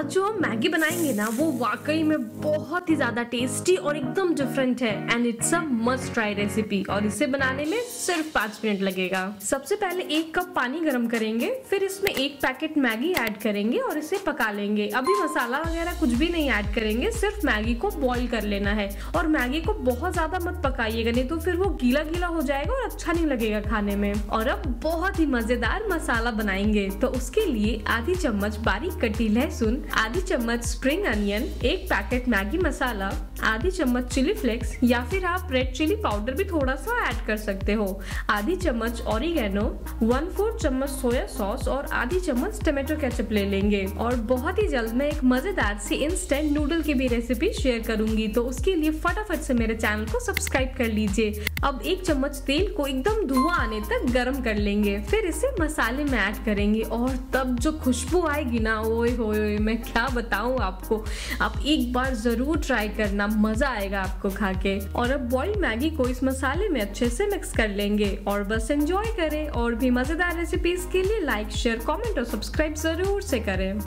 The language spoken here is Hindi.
आज जो हम मैगी बनाएंगे ना वो वाकई में बहुत ही ज्यादा टेस्टी और एकदम डिफरेंट है and it's a must try recipe. और इसे बनाने में सिर्फ 5 मिनट लगेगा। सबसे पहले 1 कप पानी गर्म करेंगे, फिर इसमें 1 पैकेट मैगी ऐड करेंगे और इसे पका लेंगे। अभी मसाला वगैरह कुछ भी नहीं ऐड करेंगे, सिर्फ मैगी को बॉईल कर लेना है। और मैगी को बहुत ज्यादा मत पकाइएगा, नहीं तो फिर वो गीला गीला हो जाएगा और अच्छा नहीं लगेगा खाने में। और अब बहुत ही मजेदार मसाला बनाएंगे, तो उसके लिए आधी चम्मच बारीक कटी लहसुन, आधी चम्मच spring onion, 1 packet Maggi masala, आधी चम्मच चिली फ्लेक्स या फिर आप रेड चिली पाउडर भी थोड़ा सा ऐड कर सकते हो, आधी चम्मच ऑरिगेनो, 1/4 चम्मच सोया सॉस और आधी चम्मच टमेटो केचप ले लेंगे। और बहुत ही जल्द मैं एक मजेदार सी इंस्टेंट नूडल की भी रेसिपी शेयर करूंगी, तो उसके लिए फटाफट से मेरे चैनल को सब्सक्राइब कर लीजिए। अब 1 चम्मच तेल को एकदम धुआं आने तक गर्म कर लेंगे, फिर इसे मसाले में ऐड करेंगे और तब जो खुशबू आएगी ना, ओए होए मैं क्या बताऊं आपको। आप एक बार जरूर ट्राई करना, मजा आएगा आपको खा के। और अब बॉइल्ड मैगी को इस मसाले में अच्छे से मिक्स कर लेंगे और बस एंजॉय करें। और भी मजेदार रेसिपीज के लिए लाइक, शेयर, कमेंट और सब्सक्राइब जरूर से करें।